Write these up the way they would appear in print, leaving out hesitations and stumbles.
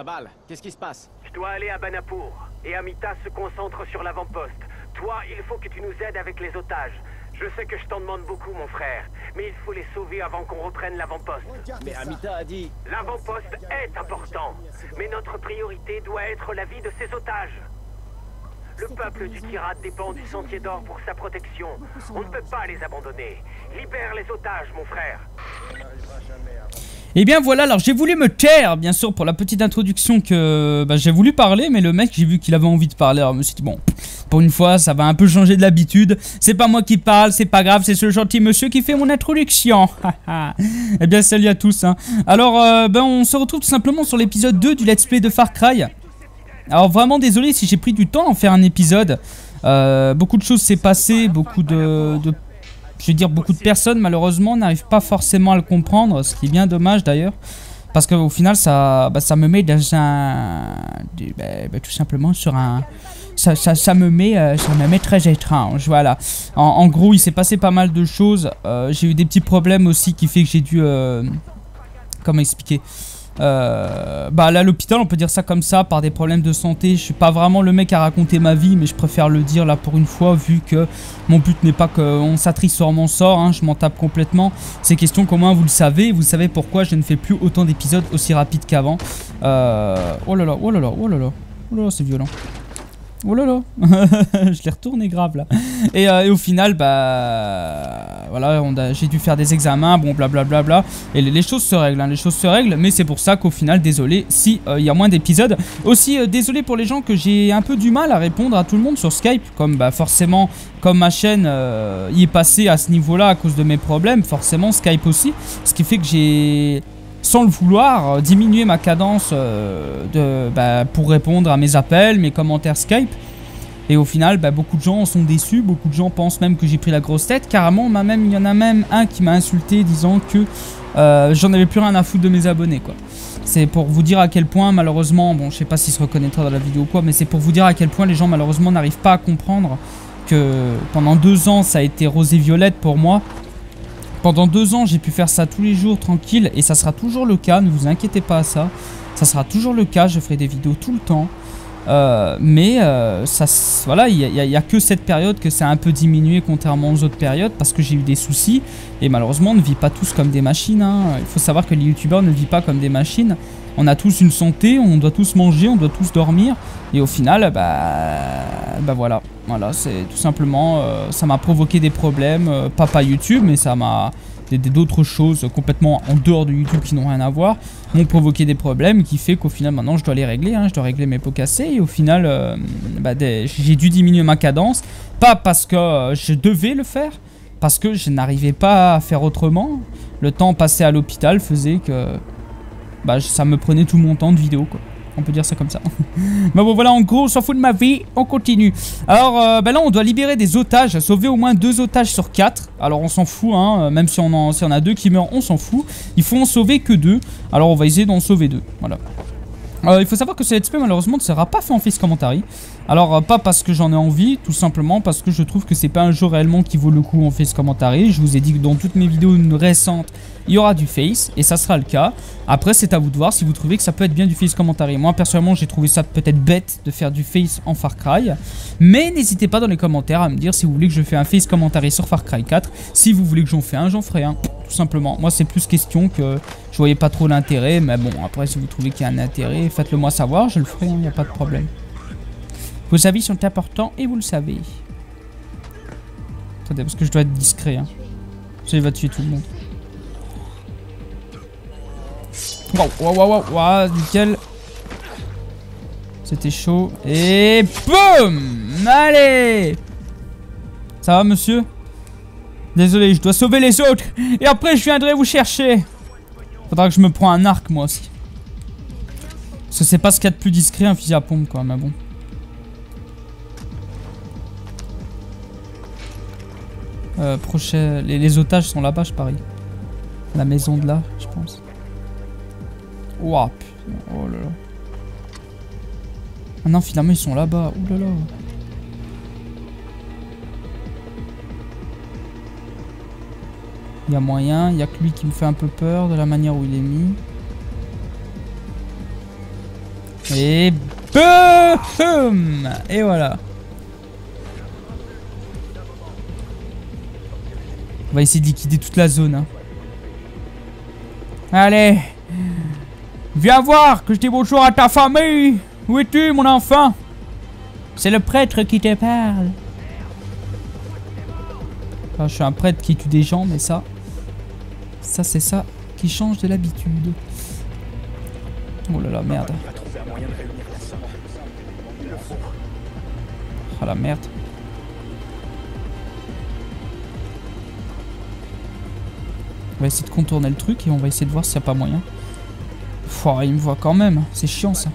Sabal, qu'est-ce qui se passe? Je dois aller à Banapur, et Amita se concentre sur l'avant-poste. Toi, il faut que tu nous aides avec les otages. Je sais que je t'en demande beaucoup, mon frère, mais il faut les sauver avant qu'on reprenne l'avant-poste. Mais Amita a dit... L'avant-poste est important, mais notre priorité doit être la vie de ces otages. Le peuple du Kirat dépend du Sentier d'Or pour sa protection. On ne peut pas les abandonner. Libère les otages, mon frère. Et bien voilà, alors j'ai voulu me taire, bien sûr, pour la petite introduction que j'ai voulu parler, mais le mec, j'ai vu qu'il avait envie de parler, alors je me suis dit, bon, pour une fois, ça va un peu changer de l'habitude, c'est pas moi qui parle, c'est pas grave, c'est ce gentil monsieur qui fait mon introduction. Et bien salut à tous, hein. Alors, on se retrouve tout simplement sur l'épisode 2 du Let's Play de Far Cry. Alors vraiment désolé si j'ai pris du temps à en faire un épisode, beaucoup de choses s'est passé, beaucoup de personnes malheureusement n'arrivent pas forcément à le comprendre, ce qui est bien dommage d'ailleurs, parce qu'au final ça me met dans un, tout simplement sur un, ça me met très étrange, voilà. En gros il s'est passé pas mal de choses, j'ai eu des petits problèmes aussi qui fait que j'ai dû, comment expliquer? Là l'hôpital, on peut dire ça comme ça, par des problèmes de santé. Je suis pas vraiment le mec à raconter ma vie, mais je préfère le dire là pour une fois, vu que mon but n'est pas qu'on s'attriste sur mon sort, hein, je m'en tape complètement. Ces questions qu'au moins vous savez pourquoi je ne fais plus autant d'épisodes aussi rapides qu'avant. Oh là là, oh là là, oh là là, oh là là, c'est violent. Oh là là, je l'ai retourné grave là. Et au final, voilà, j'ai dû faire des examens, bon blablabla. Et les choses se règlent, hein, les choses se règlent. Mais c'est pour ça qu'au final, désolé si il y a moins d'épisodes. Aussi, désolé pour les gens que j'ai un peu du mal à répondre à tout le monde sur Skype. Comme forcément, comme ma chaîne y est passée à ce niveau-là à cause de mes problèmes, forcément Skype aussi. Ce qui fait que j'ai... sans le vouloir, diminuer ma cadence pour répondre à mes appels, mes commentaires Skype. Et au final, beaucoup de gens sont déçus, beaucoup de gens pensent même que j'ai pris la grosse tête. Carrément, il y en a même un qui m'a insulté disant que j'en avais plus rien à foutre de mes abonnés, quoi. C'est pour vous dire à quel point, malheureusement, bon, je sais pas s'il se reconnaîtra dans la vidéo ou quoi, mais c'est pour vous dire à quel point les gens, malheureusement, n'arrivent pas à comprendre que pendant 2 ans, ça a été rose et violette pour moi. Pendant 2 ans, j'ai pu faire ça tous les jours, tranquille, et ça sera toujours le cas, ne vous inquiétez pas à ça. Ça sera toujours le cas, je ferai des vidéos tout le temps. Ça, voilà, il n'y a que cette période que ça a un peu diminué, contrairement aux autres périodes, parce que j'ai eu des soucis. Et malheureusement, on ne vit pas tous comme des machines, hein. Il faut savoir que les youtubeurs ne vivent pas comme des machines. On a tous une santé, on doit tous manger, on doit tous dormir. Et au final, voilà. Voilà, c'est tout simplement, ça m'a provoqué des problèmes, pas YouTube, mais ça m'a... d'autres choses complètement en dehors de YouTube qui n'ont rien à voir, m'ont provoqué des problèmes qui fait qu'au final, maintenant, je dois les régler, hein, je dois régler mes pots cassés. Et au final, j'ai dû diminuer ma cadence, pas parce que je devais le faire, parce que je n'arrivais pas à faire autrement. Le temps passé à l'hôpital faisait que ça me prenait tout mon temps de vidéo, quoi. On peut dire ça comme ça. Mais bon voilà, en gros on s'en fout de ma vie, on continue. Alors là on doit libérer des otages, sauver au moins 2 otages sur 4. Alors on s'en fout, hein, même si on a 2 qui meurent, on s'en fout. Il faut en sauver que 2, alors on va essayer d'en sauver 2, voilà. Il faut savoir que ce let's play malheureusement ne sera pas fait en face commentary. Alors pas parce que j'en ai envie, tout simplement parce que je trouve que c'est pas un jeu réellement qui vaut le coup en face commentary. Je vous ai dit que dans toutes mes vidéos récentes, il y aura du face et ça sera le cas. Après c'est à vous de voir si vous trouvez que ça peut être bien du face commentary. Moi personnellement j'ai trouvé ça peut-être bête de faire du face en Far Cry. Mais n'hésitez pas dans les commentaires à me dire si vous voulez que je fasse un face commentary sur Far Cry 4. Si vous voulez que j'en fasse un, j'en ferai un. Tout simplement, moi c'est plus question que je voyais pas trop l'intérêt, mais bon après si vous trouvez qu'il y a un intérêt, faites-le moi savoir, je le ferai, il n'y a pas de problème. Vos avis sont importants et vous le savez. Attendez parce que je dois être discret, hein. Ça va tuer tout le monde. Waouh, waouh, waouh, waouh, nickel. C'était chaud et boum. Allez. Ça va monsieur? Désolé, je dois sauver les autres. Et après, je viendrai vous chercher. Faudra que je me prends un arc, moi aussi. Parce que c'est pas ce qu'il y a de plus discret, un fusil à pompe, quoi. Mais bon. Prochain... Les otages sont là-bas, je parie. La maison de là, je pense. Ouah, putain. Oh là là. Ah non, finalement, ils sont là-bas. Oh là là. Il y a moyen, il n'y a que lui qui me fait un peu peur de la manière où il est mis. Et boum! Et voilà. On va essayer de liquider toute la zone. Hein. Allez! Viens voir que je dis bonjour à ta famille! Où es-tu, mon enfant? C'est le prêtre qui te parle. Enfin, je suis un prêtre qui tue des gens, mais ça... Ça, c'est ça qui change de l'habitude. Oh là là, merde. Oh la merde. On va essayer de contourner le truc et on va essayer de voir s'il n'y a pas moyen. Pff, il me voit quand même. C'est chiant, ça.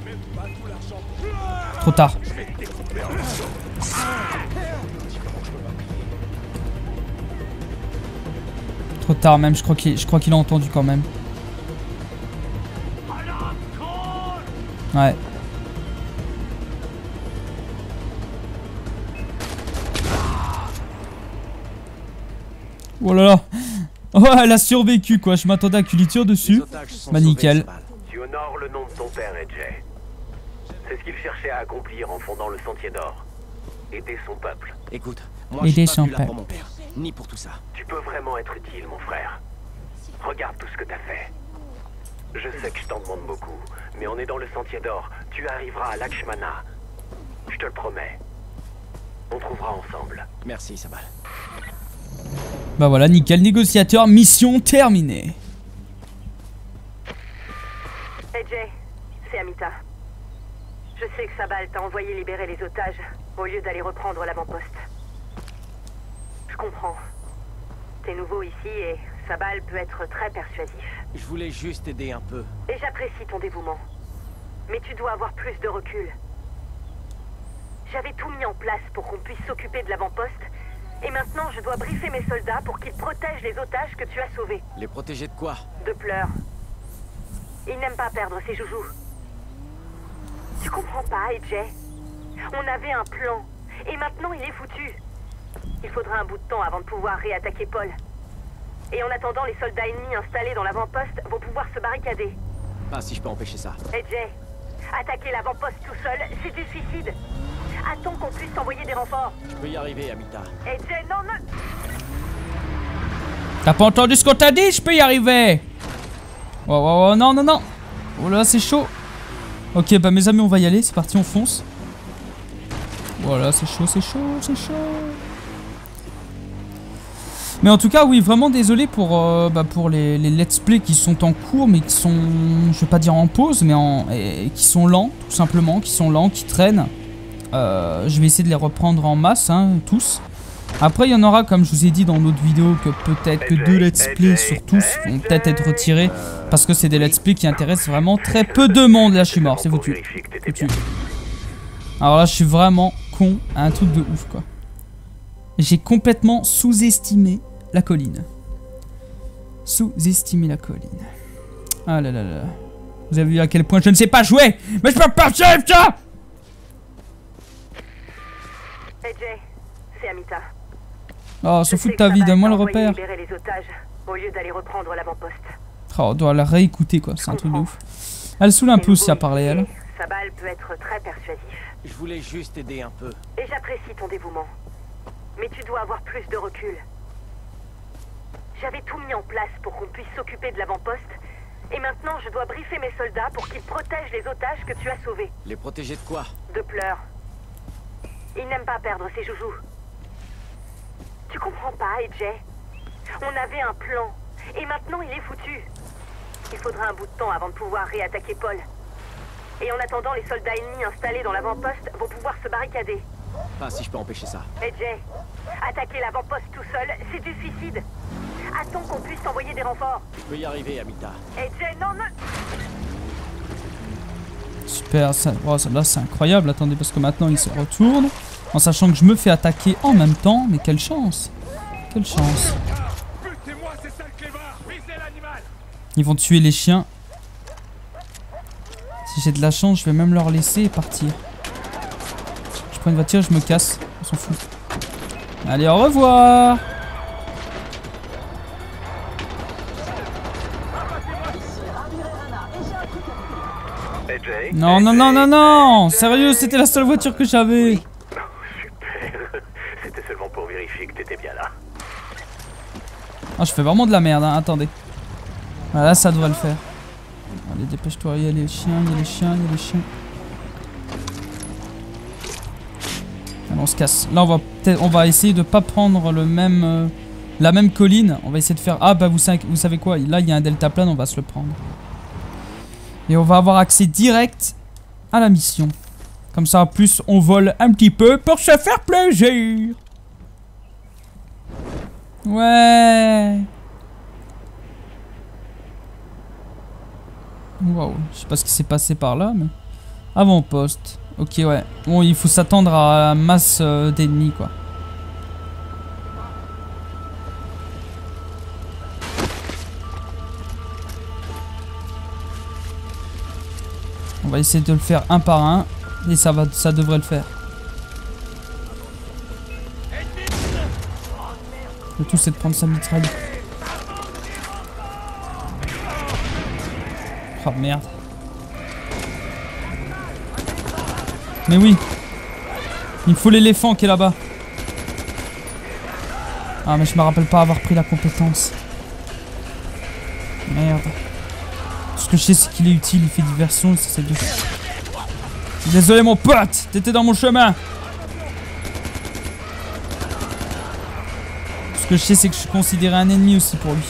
Trop tard. Trop tard même, je crois qu'il a entendu quand même. Ouais. Oh là là. Oh, elle a survécu quoi, je m'attendais à qu'il y tire dessus. Bah nickel. Tu honores le nom de ton père, Ajay. C'est ce qu'il cherchait à accomplir en fondant le Sentier d'Or. Aider son peuple. Écoute, moi je suis pas venu là pour mon père, ni pour tout ça. Tu peux vraiment être utile, mon frère. Regarde tout ce que t'as fait. Je sais que je t'en demande beaucoup, mais on est dans le Sentier d'Or. Tu arriveras à Lakshmana. Je te le promets. On trouvera ensemble. Merci, Sabal. Bah voilà, nickel, négociateur, mission terminée. Ajay, c'est Amita. Je sais que Sabal t'a envoyé libérer les otages au lieu d'aller reprendre l'avant-poste. Je comprends. T'es nouveau ici et Sabal peut être très persuasif. Je voulais juste aider un peu. Et j'apprécie ton dévouement. Mais tu dois avoir plus de recul. J'avais tout mis en place pour qu'on puisse s'occuper de l'avant-poste. Et maintenant, je dois briefer mes soldats pour qu'ils protègent les otages que tu as sauvés. Les protéger de quoi? De pleurs. Ils n'aiment pas perdre ses joujoux. Tu comprends pas, Ajay? On avait un plan, et maintenant il est foutu. Il faudra un bout de temps avant de pouvoir réattaquer Paul. Et en attendant, les soldats ennemis installés dans l'avant-poste vont pouvoir se barricader. Pas si je peux empêcher ça. Ajay, attaquer l'avant-poste tout seul, c'est du suicide. Attends qu'on puisse t'envoyer des renforts. Je peux y arriver, Amita. Ajay, non, non. T'as pas entendu ce qu'on t'a dit? Je peux y arriver. Oh, oh, oh, non, non, non. Oh là, c'est chaud. Ok, bah mes amis, on va y aller, c'est parti, on fonce. Voilà, c'est chaud, c'est chaud, c'est chaud. Mais en tout cas, oui, vraiment désolé pour les let's play qui sont en cours, mais qui sont, je vais pas dire en pause, mais qui sont lents, tout simplement, qui sont lents, qui traînent. Je vais essayer de les reprendre en masse, hein, tous. Après, il y en aura, comme je vous ai dit dans l'autre vidéo, que peut-être que deux let's play sur tous vont peut-être être retirés parce que c'est des let's play qui intéressent vraiment très peu de monde. Là, je suis mort, c'est foutu. Alors là, je suis vraiment con à un truc de ouf, quoi. J'ai complètement sous-estimé la colline. Sous-estimé la colline. Ah là là là. Vous avez vu à quel point je ne sais pas jouer, mais je peux pas suivre ça. Ajay, c'est Amita. Oh, se fout de ta vie, donne-moi le repère. Oh, on doit la réécouter, quoi. C'est un truc de ouf. Elle saoule un peu aussi à parler, elle. Sabal peut être très persuasif. Je voulais juste aider un peu. Et j'apprécie ton dévouement. Mais tu dois avoir plus de recul. J'avais tout mis en place pour qu'on puisse s'occuper de l'avant-poste. Et maintenant, je dois briefer mes soldats pour qu'ils protègent les otages que tu as sauvés. Les protéger de quoi? De pleurs. Ils n'aiment pas perdre ses joujoux. Tu comprends pas, Ajay? On avait un plan, et maintenant il est foutu. Il faudra un bout de temps avant de pouvoir réattaquer Paul. Et en attendant, les soldats ennemis installés dans l'avant-poste vont pouvoir se barricader. Pas si je peux empêcher ça. Ajay, attaquer l'avant-poste tout seul, c'est du suicide. Attends qu'on puisse t'envoyer des renforts. Je peux y arriver, Amita. Ajay, non, non. Super, ça, oh, là c'est incroyable. Attendez, parce que maintenant il se retourne. En sachant que je me fais attaquer en même temps, mais quelle chance! Quelle chance! Ils vont tuer les chiens. Si j'ai de la chance, je vais même leur laisser et partir. Je prends une voiture, je me casse. On s'en fout. Allez, au revoir! Non, non, non, non, non. Sérieux, c'était la seule voiture que j'avais. Super. C'était seulement pour vérifier que t'étais bien là. Ah, je fais vraiment de la merde, hein. Attendez. Voilà, ça devrait le faire. Allez, dépêche-toi, il y a les chiens, il y a les chiens, il y a les chiens. Allez, on se casse. Là, on va essayer de pas prendre le même... la même colline, on va essayer de faire... Ah bah vous savez quoi, là il y a un deltaplane, on va se le prendre. Et on va avoir accès direct à la mission. Comme ça, en plus, on vole un petit peu pour se faire plaisir. Ouais. Waouh, je sais pas ce qui s'est passé par là, mais... Avant-poste. Ok, ouais. Bon, il faut s'attendre à la masse d'ennemis, quoi. On va essayer de le faire un par un et ça devrait le faire. Le tout c'est de prendre sa mitraille. Oh merde. Mais oui. Il me faut l'éléphant qui est là-bas. Ah mais je me rappelle pas avoir pris la compétence. Merde. Ce que je sais c'est qu'il est utile, il fait diversion, ça c'est bien. Désolé mon pote, t'étais dans mon chemin. Ce que je sais c'est que je suis considéré un ennemi aussi pour lui.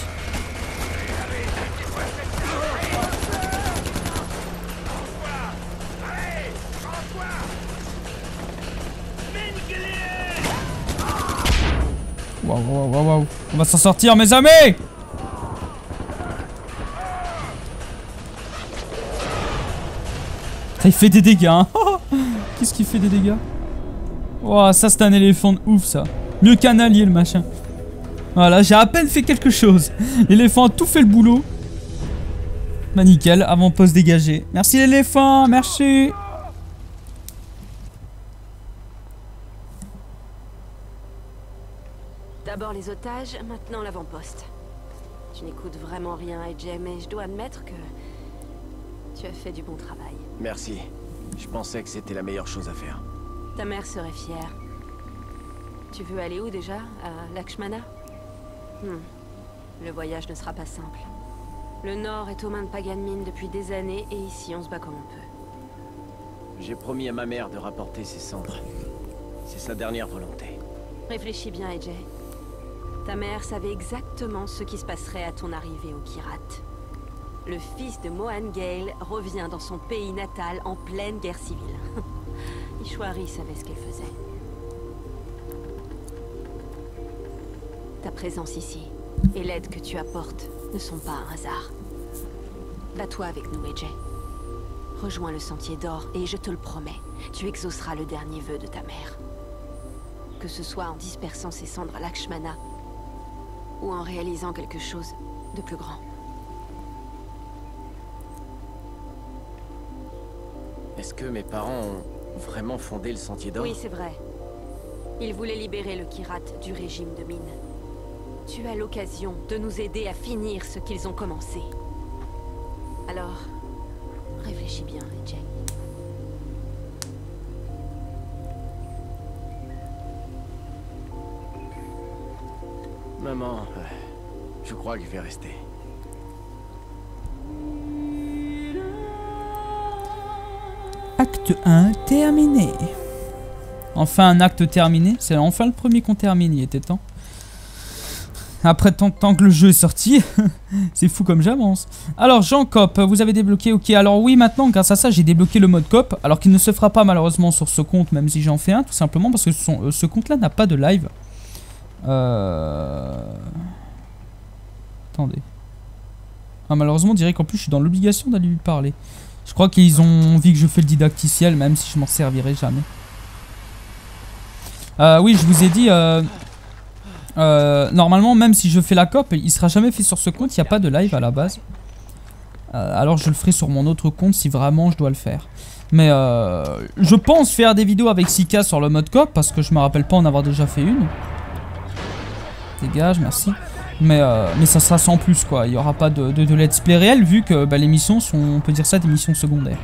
Waouh, waouh, waouh, waouh. On va s'en sortir mes amis. Il fait des dégâts, hein. Qu'est-ce qu'il fait des dégâts? Wow, ça c'est un éléphant de ouf ça. Mieux qu'un allié le machin. Voilà, j'ai à peine fait quelque chose. L'éléphant a tout fait le boulot. Bah nickel, avant-poste dégagé. Merci l'éléphant, merci. D'abord les otages, maintenant l'avant-poste. Je n'écoute vraiment rien, AJ, mais je dois admettre que... Tu as fait du bon travail. Merci. Je pensais que c'était la meilleure chose à faire. Ta mère serait fière. Tu veux aller où déjà? À Lakshmana? Le voyage ne sera pas simple. Le Nord est aux mains de Pagan Min depuis des années et ici on se bat comme on peut. J'ai promis à ma mère de rapporter ses cendres. C'est sa dernière volonté. Réfléchis bien, Ajay. Ta mère savait exactement ce qui se passerait à ton arrivée au Kirat. Le fils de Mohan Ghale revient dans son pays natal en pleine guerre civile. Ishwari savait ce qu'elle faisait. Ta présence ici et l'aide que tu apportes ne sont pas un hasard. Bats-toi avec nous, Ajay. Rejoins le Sentier d'Or et je te le promets, tu exauceras le dernier vœu de ta mère. Que ce soit en dispersant ses cendres à Lakshmana ou en réalisant quelque chose de plus grand. Est-ce que mes parents ont vraiment fondé le Sentier d'Or? Oui, c'est vrai. Ils voulaient libérer le Kirat du régime de Mine. Tu as l'occasion de nous aider à finir ce qu'ils ont commencé. Alors, réfléchis bien, Ajay. Maman, je crois que je vais rester. Acte 1 terminé. Enfin un acte terminé. C'est enfin le premier qu'on termine, il était temps. Après tant de temps que le jeu est sorti. C'est fou comme j'avance. Alors Jean Cop, vous avez débloqué, ok. Alors oui, maintenant grâce à ça j'ai débloqué le mode Cop. Alors qu'il ne se fera pas malheureusement sur ce compte. Même si j'en fais un, tout simplement parce que ce compte là n'a pas de live. Attendez. Ah malheureusement on dirait qu'en plus je suis dans l'obligation d'aller lui parler. Je crois qu'ils ont envie que je fais le didacticiel, même si je m'en servirai jamais. Oui, je vous ai dit... normalement, même si je fais la cop, il sera jamais fait sur ce compte. Il n'y a pas de live à la base. Alors, je le ferai sur mon autre compte si vraiment je dois le faire. Mais je pense faire des vidéos avec Sika sur le mode cop, parce que je me rappelle pas en avoir déjà fait une. Dégage, merci. Mais ça sera sans plus quoi, il n'y aura pas de let's play réel vu que bah, les missions sont, on peut dire ça, des missions secondaires.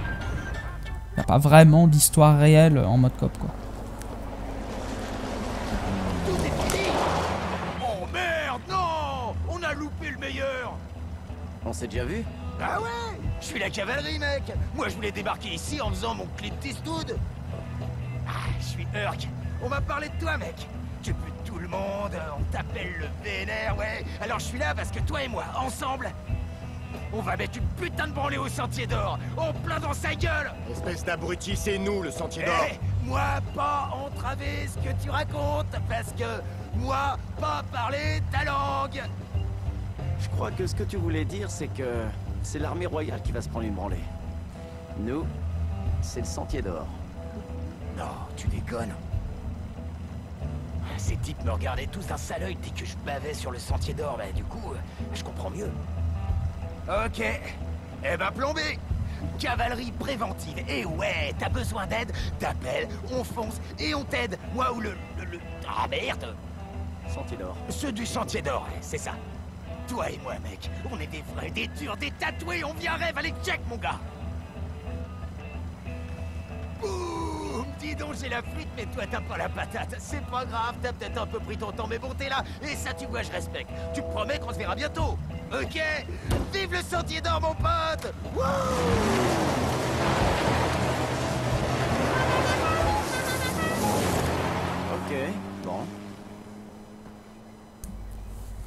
Il n'y a pas vraiment d'histoire réelle en mode coop, quoi. Oh merde, non! On a loupé le meilleur! On s'est déjà vu? Ah ouais! Je suis la cavalerie, mec! Moi, je voulais débarquer ici en faisant mon Clint Eastwood. Ah, je suis Urk. On va parler de toi, mec. Tu butes tout le monde, on t'appelle le vénère, ouais. Alors je suis là parce que toi et moi, ensemble, on va mettre une putain de branlée au Sentier d'Or, en plein dans sa gueule. Espèce d'abruti, c'est nous, le Sentier d'Or. Moi, pas entraver ce que tu racontes, parce que moi, pas parler ta langue. Je crois que ce que tu voulais dire, c'est que c'est l'armée royale qui va se prendre une branlée. Nous, c'est le Sentier d'Or. Non, tu déconnes. Ces types me regardaient tous d'un sale œil dès que je bavais sur le Sentier d'Or, bah du coup, je comprends mieux. Ok, eh ben plombé. Cavalerie préventive, et ouais, t'as besoin d'aide, t'appelles, on fonce, et on t'aide. Moi ou le... Ah merde. Sentier d'Or. Ceux du Sentier d'Or, c'est ça. Toi et moi, mec, on est des vrais, des durs, des tatoués, on vient rêve, allez check, mon gars. Dis donc, j'ai la fuite, mais toi, t'as pas la patate. C'est pas grave, t'as peut-être un peu pris ton temps, mais bon, t'es là, et ça, tu vois, je respecte. Tu me promets qu'on se verra bientôt, ok? Vive le Sentier d'Or, mon pote! Wouh! Ok, bon.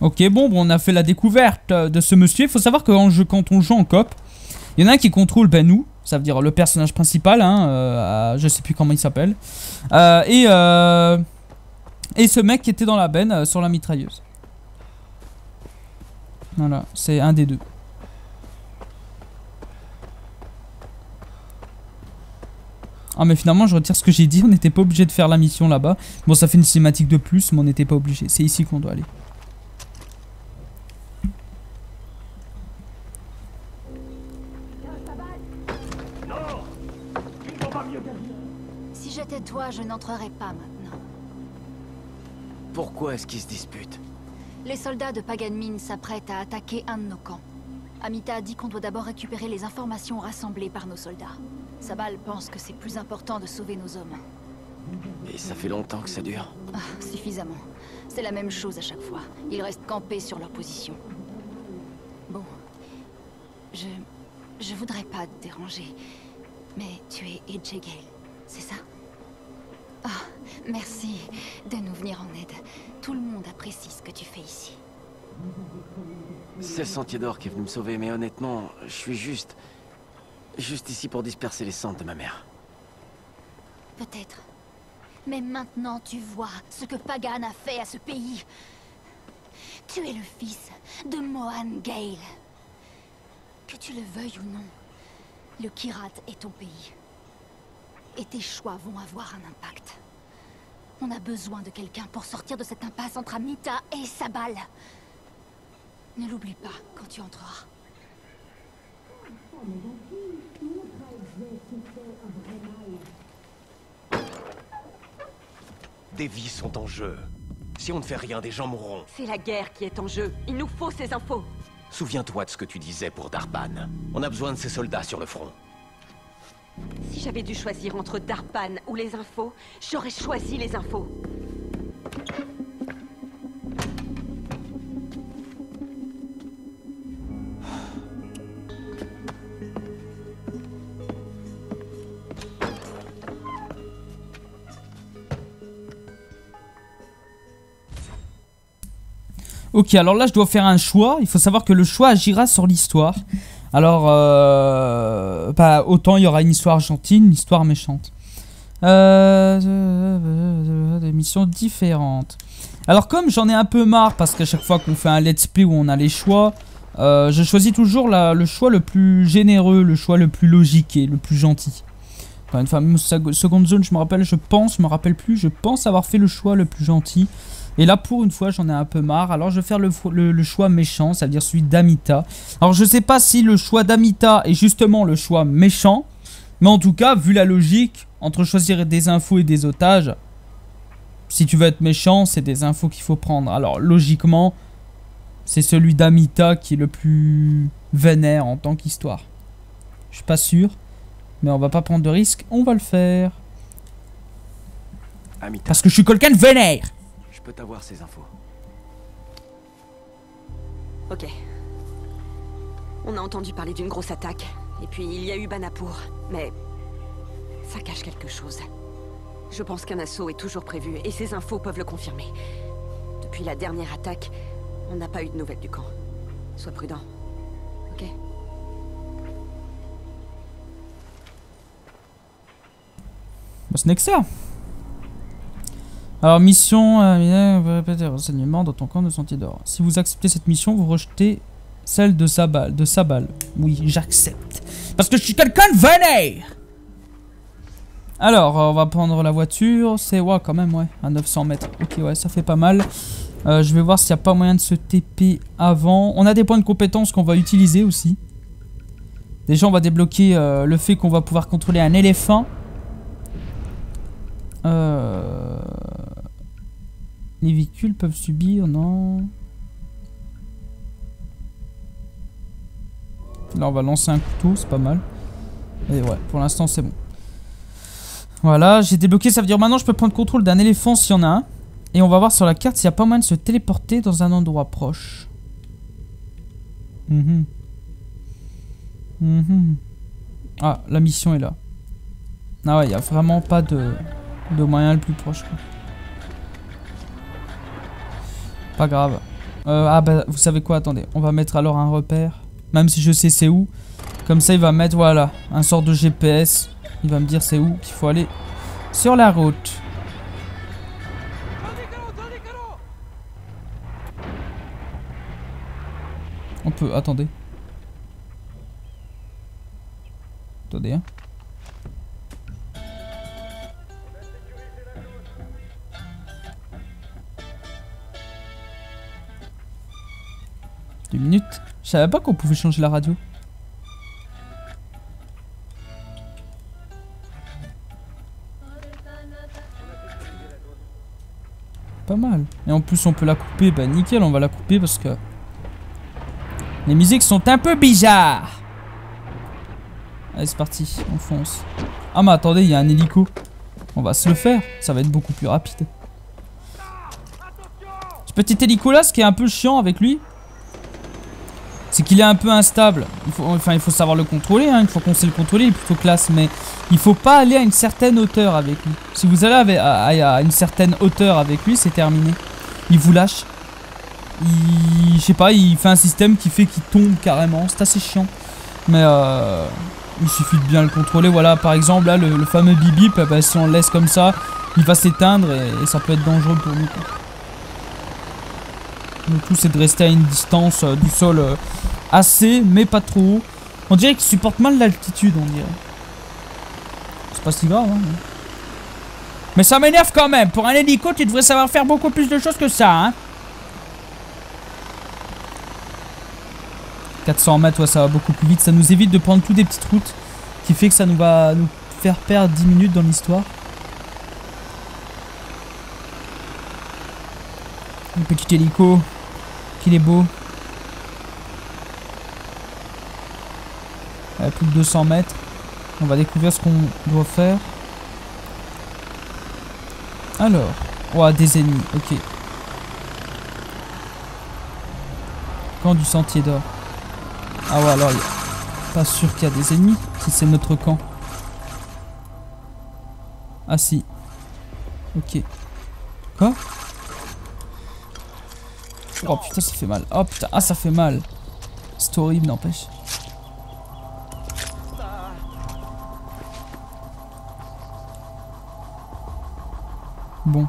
Ok, bon, on a fait la découverte de ce monsieur. Il faut savoir que quand on joue en coop, il y en a un qui contrôle, ben nous. Ça veut dire le personnage principal, hein, je sais plus comment il s'appelle. Et ce mec qui était dans la benne sur la mitrailleuse. Voilà, c'est un des deux. Ah mais finalement je retire ce que j'ai dit, on n'était pas obligé de faire la mission là-bas. Bon, ça fait une cinématique de plus, mais on n'était pas obligé. C'est ici qu'on doit aller. Toi, je n'entrerai pas maintenant. Pourquoi est-ce qu'ils se disputent? Les soldats de Pagan Min s'apprêtent à attaquer un de nos camps. Amita a dit qu'on doit d'abord récupérer les informations rassemblées par nos soldats. Sabal pense que c'est plus important de sauver nos hommes. Et ça fait longtemps que ça dure? Ah, suffisamment. C'est la même chose à chaque fois. Ils restent campés sur leur position. Bon. Je voudrais pas te déranger. Mais tu es Ajay Ghale, c'est ça? Ah, oh, merci de nous venir en aide. Tout le monde apprécie ce que tu fais ici. C'est le Sentier d'Or qui est venu me sauver, mais honnêtement, je suis juste ici pour disperser les cendres de ma mère. Peut-être. Mais maintenant, tu vois ce que Pagan a fait à ce pays. Tu es le fils de Mohan Ghale. Que tu le veuilles ou non, le Kirat est ton pays. Et tes choix vont avoir un impact. On a besoin de quelqu'un pour sortir de cette impasse entre Amita et Sabal. Ne l'oublie pas quand tu entreras. Des vies sont en jeu. Si on ne fait rien, des gens mourront. C'est la guerre qui est en jeu. Il nous faut ces infos. Souviens-toi de ce que tu disais pour Darpan. On a besoin de ces soldats sur le front. Si j'avais dû choisir entre Darpan ou les infos, j'aurais choisi les infos. Ok, alors là je dois faire un choix. Il faut savoir que le choix agira sur l'histoire. Alors, autant il y aura une histoire gentille, une histoire méchante. Des missions différentes. Alors, comme j'en ai un peu marre, parce qu'à chaque fois qu'on fait un let's play où on a les choix, je choisis toujours le choix le plus généreux, le choix le plus logique et le plus gentil. Enfin, une fameuse seconde zone, je me rappelle plus, je pense avoir fait le choix le plus gentil. Et là, pour une fois, j'en ai un peu marre. Alors, je vais faire le choix méchant, ça veut dire celui d'Amita. Alors, je sais pas si le choix d'Amita est justement le choix méchant. Mais en tout cas, vu la logique, entre choisir des infos et des otages, si tu veux être méchant, c'est des infos qu'il faut prendre. Alors, logiquement, c'est celui d'Amita qui est le plus vénère en tant qu'histoire. Je suis pas sûr. Mais on va pas prendre de risque, on va le faire. Amita. Parce que je suis quelqu'un de vénère. Je peux t'avoir ces infos. Ok. On a entendu parler d'une grosse attaque. Et puis il y a eu Banapur. Mais ça cache quelque chose. Je pense qu'un assaut est toujours prévu et ces infos peuvent le confirmer. Depuis la dernière attaque, on n'a pas eu de nouvelles du camp. Sois prudent. Ok ? Bah, ce n'est que ça. Alors, mission, vous répétez renseignements dans ton camp de Sentier d'Or. Si vous acceptez cette mission, vous rejetez celle de Sabal. Oui, j'accepte. Parce que je suis quelqu'un de vénère. Alors, on va prendre la voiture. C'est, ouais, quand même, ouais, à 900 mètres. Ok, ouais, ça fait pas mal. Je vais voir s'il n'y a pas moyen de se TP avant. On a des points de compétence qu'on va utiliser aussi. Déjà, on va débloquer le fait qu'on va pouvoir contrôler un éléphant. Les véhicules peuvent subir, non? Là, on va lancer un couteau, c'est pas mal. Et ouais, pour l'instant, c'est bon. Voilà, j'ai débloqué, ça veut dire maintenant je peux prendre contrôle d'un éléphant s'il y en a un. Et on va voir sur la carte s'il n'y a pas moyen de se téléporter dans un endroit proche. Ah, la mission est là. Ah ouais, il n'y a vraiment pas de moyen le plus proche. Pas grave. Ah bah, vous savez quoi, attendez. On va mettre alors un repère. Même si je sais c'est où. Comme ça, il va mettre, voilà, un sort de GPS. Il va me dire c'est où qu'il faut aller sur la route. On peut... Attendez. Attendez, hein. Deux minutes. Je savais pas qu'on pouvait changer la radio. Pas mal. Et en plus on peut la couper. Bah nickel, on va la couper parce que les musiques sont un peu bizarres. Allez, c'est parti, on fonce. Ah mais attendez, il y a un hélico. On va se le faire, ça va être beaucoup plus rapide. Ce petit hélico là, ce qui est un peu chiant avec lui, c'est qu'il est un peu instable. Il faut savoir le contrôler, hein. Une fois qu'on sait le contrôler, il est plutôt classe. Mais il faut pas aller à une certaine hauteur avec lui. Si vous allez à une certaine hauteur avec lui, c'est terminé. Il vous lâche. Je sais pas, il fait un système qui fait qu'il tombe carrément. C'est assez chiant. Mais il suffit de bien le contrôler. Voilà, par exemple, là, le fameux bip bip, bah, si on le laisse comme ça, il va s'éteindre et ça peut être dangereux pour nous. Le tout, c'est de rester à une distance du sol assez, mais pas trop haut. On dirait qu'il supporte mal l'altitude, on dirait. C'est pas si grave, hein. Mais ça m'énerve quand même. Pour un hélico, tu devrais savoir faire beaucoup plus de choses que ça, hein. 400 mètres, ouais, ça va beaucoup plus vite. Ça nous évite de prendre toutes des petites routes, qui fait que ça nous va nous faire perdre 10 minutes dans l'histoire. Un petit hélico, qu'il est beau. À plus de 200 mètres. On va découvrir ce qu'on doit faire. Alors, ouah, des ennemis, ok. Camp du Sentier d'Or. Ah ouais, alors, pas sûr qu'il y a des ennemis, si c'est notre camp. Ah si. Ok. Quoi ? Oh putain, ça fait mal. Oh putain, ah ça fait mal. C'est horrible, n'empêche. Bon.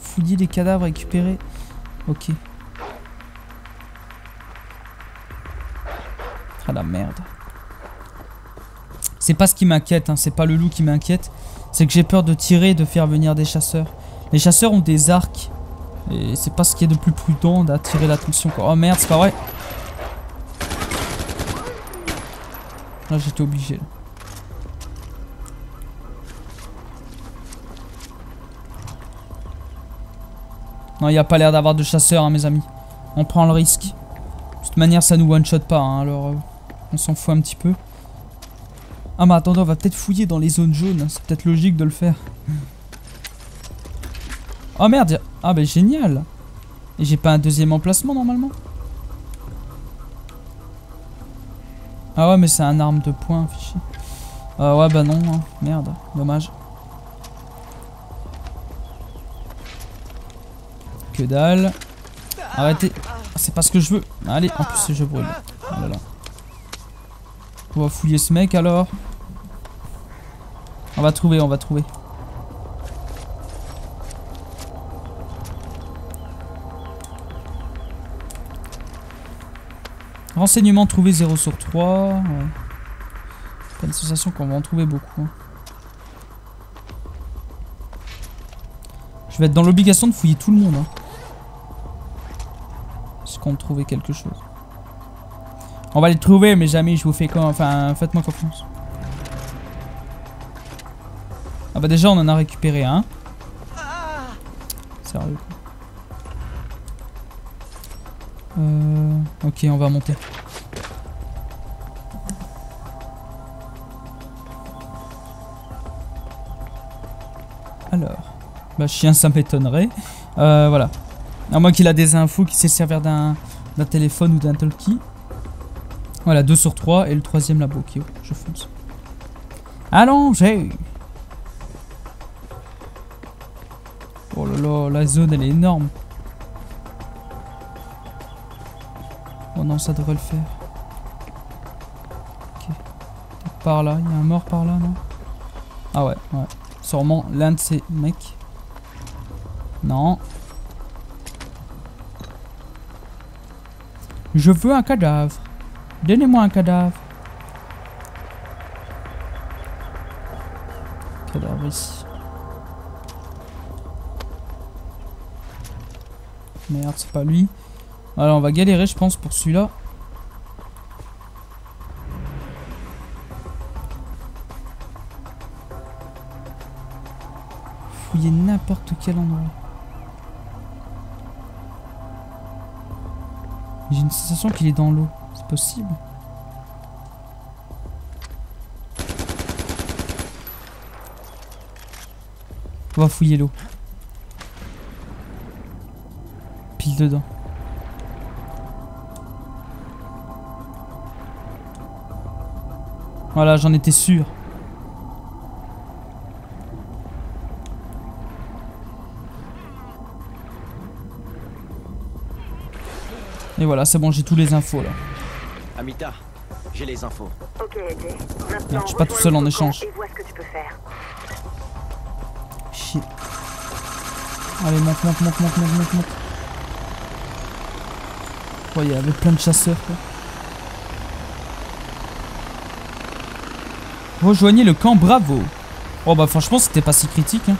Fouiller les cadavres récupérés. Ok. Ah la merde. C'est pas ce qui m'inquiète, hein. C'est pas le loup qui m'inquiète. C'est que j'ai peur de tirer et de faire venir des chasseurs. Les chasseurs ont des arcs. Et c'est pas ce qui est de plus prudent d'attirer l'attention. Oh merde, c'est pas vrai. Là, j'étais obligé. Là. Non, il n'y a pas l'air d'avoir de chasseurs, hein, mes amis. on prend le risque. De toute manière, ça nous one-shot pas, hein, alors on s'en fout un petit peu. Ah mais attendez, on va peut-être fouiller dans les zones jaunes, c'est peut-être logique de le faire. Oh merde, ah bah génial. Et j'ai pas un deuxième emplacement normalement. Ah ouais mais c'est un arme de poing, fichier. Ah ouais bah non, hein. Merde, dommage. Que dalle. Arrêtez, c'est pas ce que je veux. Allez, en plus je brûle. Oh là là. On va fouiller ce mec alors. On va trouver, on va trouver. Renseignement trouvé 0 sur 3. Ouais. Pas une sensation qu'on va en trouver beaucoup. Hein. Je vais être dans l'obligation de fouiller tout le monde. Hein. Parce qu'on trouvait quelque chose. On va les trouver, mais jamais je vous fais quand. Enfin, faites-moi confiance. Ah bah déjà, on en a récupéré un. Sérieux quoi. Ok, on va monter. Alors, bah chien, ça m'étonnerait. Voilà. À moins qu'il a des infos, qu'il sait servir d'un téléphone ou d'un talkie. Voilà, 2 sur 3 et le troisième là-bas. Ok, je fonce. Allons, j'ai. Oh là là, la zone elle est énorme. Oh non, ça devrait le faire. Ok. Par là, il y a un mort par là, non? Ah ouais, ouais. Sûrement l'un de ces mecs. Non. Je veux un cadavre. Donnez-moi un cadavre. Cadavre ici. Merde, c'est pas lui. Alors on va galérer je pense pour celui-là. Fouiller n'importe quel endroit. J'ai une sensation qu'il est dans l'eau. C'est possible. On va fouiller l'eau. Pile dedans. Voilà, j'en étais sûr. Et voilà, c'est bon, j'ai tous les infos là. Amita, j'ai les infos. Ok, Ajay. Je suis pas tout seul en échange. Chier. Allez, monte, monte, monte, monte, monte, monte. Ouais, il y avait plein de chasseurs quoi. Rejoignez le camp, bravo. Oh bah franchement c'était pas si critique hein.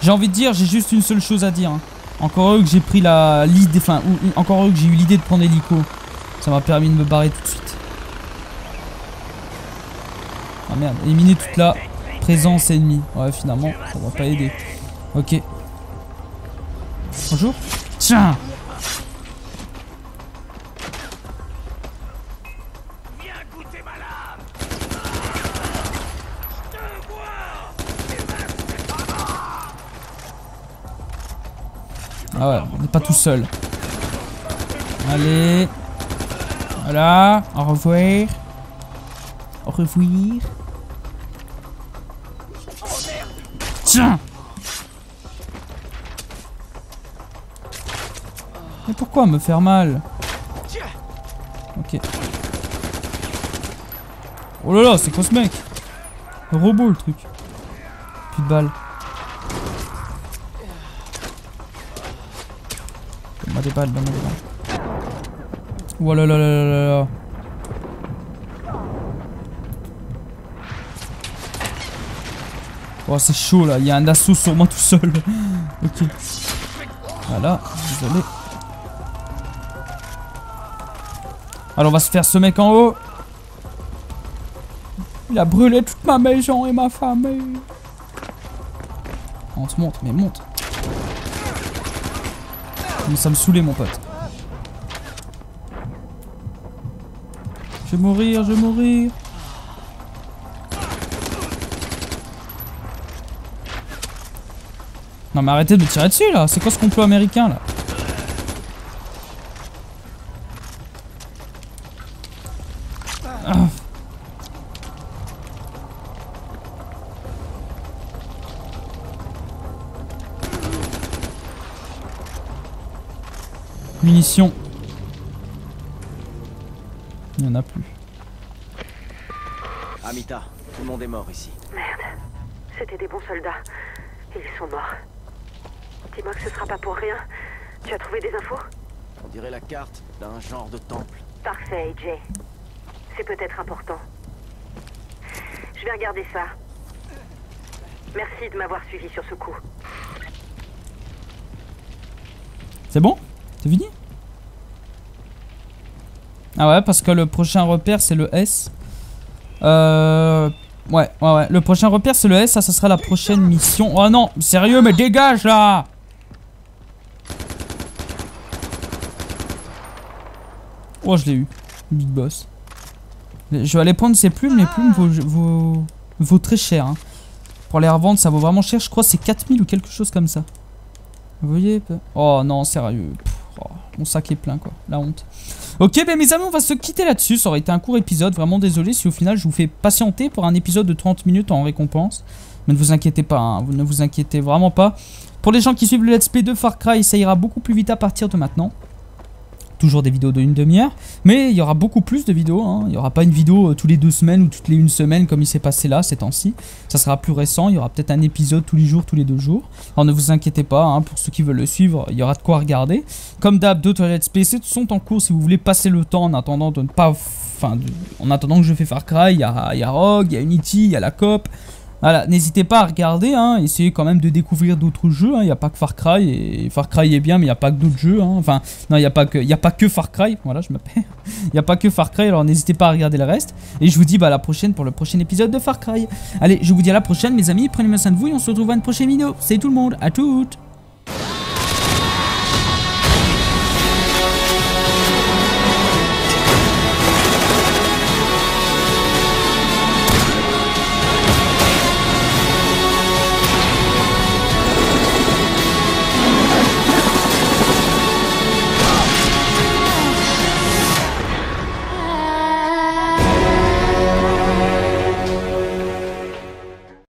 J'ai envie de dire, j'ai juste une seule chose à dire hein. Encore heureux que j'ai pris l'idée, enfin encore heureux que j'ai eu l'idée de prendre l'hélico. Ça m'a permis de me barrer tout de suite. Ah merde, éliminer toute la présence ennemie. Ouais finalement ça va pas aider. Ok. Bonjour. Tiens. Ah ouais, on n'est pas tout seul. Allez. Voilà, au revoir. Au revoir. Tiens. Mais pourquoi me faire mal? Ok. Oh là là, c'est quoi ce mec? Le robot le truc. Plus de balles. Des balles, des balles. Oh là là là là là. Oh c'est chaud là, il y a un assaut sur moi tout seul. Ok. Voilà, désolé. Alors on va se faire ce mec en haut. Il a brûlé toute ma maison et ma famille. On se monte, mais monte. Ça me saoulait mon pote. Je vais mourir, je vais mourir. Non mais arrêtez de me tirer dessus là, c'est quoi ce complot américain là? Munitions. Il n'y en a plus. Amita, tout le monde est mort ici. Merde, c'était des bons soldats. Ils sont morts. Dis-moi que ce sera pas pour rien. Tu as trouvé des infos? On dirait la carte d'un genre de temple. Parfait, Ajay. C'est peut-être important. Je vais regarder ça. Merci de m'avoir suivi sur ce coup. C'est bon? C'est fini? Ah ouais, parce que le prochain repère c'est le S. Ouais. Le prochain repère c'est le S, ça sera la prochaine mission. Oh non, sérieux, mais dégage là! Oh, je l'ai eu. Big boss. Je vais aller prendre ces plumes. Les plumes vaut très cher. Hein. Pour les revendre, ça vaut vraiment cher. Je crois que c'est 4000 ou quelque chose comme ça. Vous voyez? Oh non, sérieux. Oh, mon sac est plein, quoi. La honte. Ok, ben mes amis, on va se quitter là-dessus. Ça aurait été un court épisode. Vraiment désolé si au final je vous fais patienter pour un épisode de 30 minutes en récompense. Mais ne vous inquiétez pas. Hein. Ne vous inquiétez vraiment pas. Pour les gens qui suivent le let's play de Far Cry, ça ira beaucoup plus vite à partir de maintenant. Toujours des vidéos de une demi-heure. Mais il y aura beaucoup plus de vidéos. Hein. Il n'y aura pas une vidéo tous les 2 semaines ou toutes les 1 semaine comme il s'est passé là ces temps-ci. Ça sera plus récent. Il y aura peut-être un épisode tous les jours, tous les 2 jours. Alors ne vous inquiétez pas. Hein. Pour ceux qui veulent le suivre, il y aura de quoi regarder. Comme d'hab, d'autres let's play sont en cours. Si vous voulez passer le temps en attendant de ne pas... Enfin, en attendant que je fais Far Cry, il y a Rogue, il y a Unity, il y a la coop. Voilà, n'hésitez pas à regarder, hein, essayez quand même de découvrir d'autres jeux, hein. Il n'y a pas que Far Cry, et Far Cry est bien, mais il n'y a pas que d'autres jeux, hein. Enfin, non, il n'y a pas que Far Cry, voilà, je m'appelle. Il n'y a pas que Far Cry, alors n'hésitez pas à regarder le reste, et je vous dis bah, à la prochaine pour le prochain épisode de Far Cry. Allez, je vous dis à la prochaine, mes amis, prenez bien soin de vous, et on se retrouve à une prochaine vidéo. Salut tout le monde, à toutes.